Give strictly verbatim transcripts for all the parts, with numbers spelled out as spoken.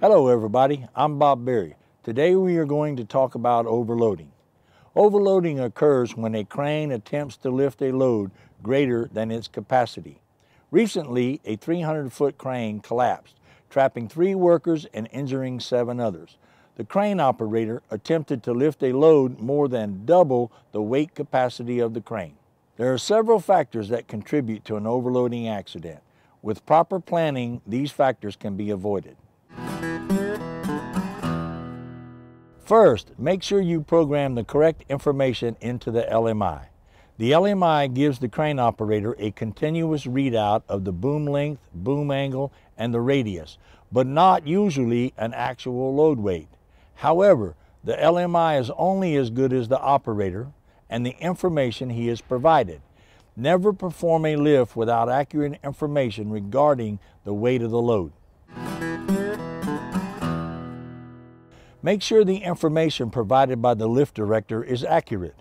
Hello everybody, I'm Bob Berry. Today we are going to talk about overloading. Overloading occurs when a crane attempts to lift a load greater than its capacity. Recently, a three hundred foot crane collapsed, trapping three workers and injuring seven others. The crane operator attempted to lift a load more than double the weight capacity of the crane. There are several factors that contribute to an overloading accident. With proper planning, these factors can be avoided. First, make sure you program the correct information into the L M I. The L M I gives the crane operator a continuous readout of the boom length, boom angle, and the radius, but not usually an actual load weight. However, the L M I is only as good as the operator and the information he has provided. Never perform a lift without accurate information regarding the weight of the load. Make sure the information provided by the lift director is accurate.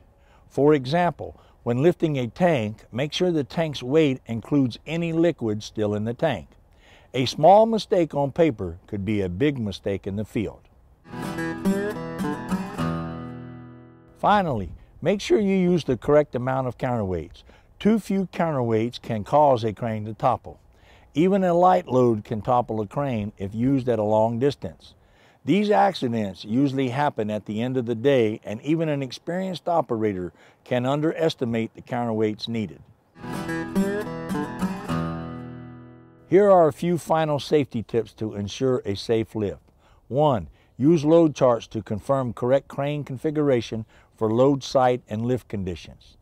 For example, when lifting a tank, make sure the tank's weight includes any liquid still in the tank. A small mistake on paper could be a big mistake in the field. Finally, make sure you use the correct amount of counterweights. Too few counterweights can cause a crane to topple. Even a light load can topple a crane if used at a long distance. These accidents usually happen at the end of the day, and even an experienced operator can underestimate the counterweights needed. Here are a few final safety tips to ensure a safe lift. One, use load charts to confirm correct crane configuration for load site and lift conditions.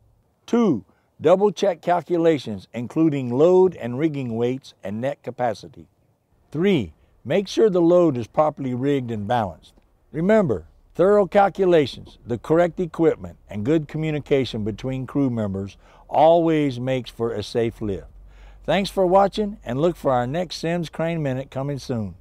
Two, double check calculations, including load and rigging weights and net capacity. Three, make sure the load is properly rigged and balanced. Remember, thorough calculations, the correct equipment, and good communication between crew members always makes for a safe lift. Thanks for watching, and look for our next Sims Crane Minute coming soon.